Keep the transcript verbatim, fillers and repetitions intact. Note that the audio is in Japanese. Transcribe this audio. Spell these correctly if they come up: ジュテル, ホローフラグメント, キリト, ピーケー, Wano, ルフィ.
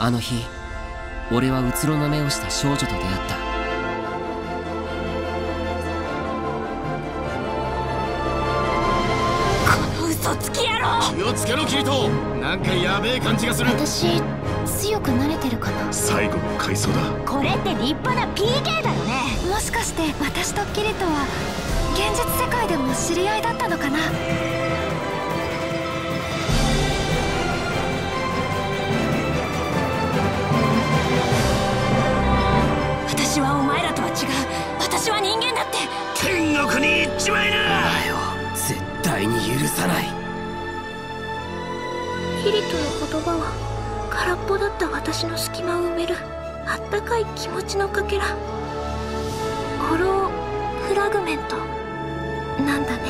あの日俺はうつろな目をした少女と出会った。この嘘つき野郎、気をつけろキリト。なんかやべえ感じがする。私強くなれてるかな。最後の回想だ。これって立派な ピーケー だよね。もしかして私とキリトは現実世界でも知り合いだったのかな。私はお前らとは違う。私は人間だって。天国に行っちまいな。お前を絶対に許さない。キリトの言葉は空っぽだった私の隙間を埋めるあったかい気持ちのかけら。ホローフラグメントなんだね。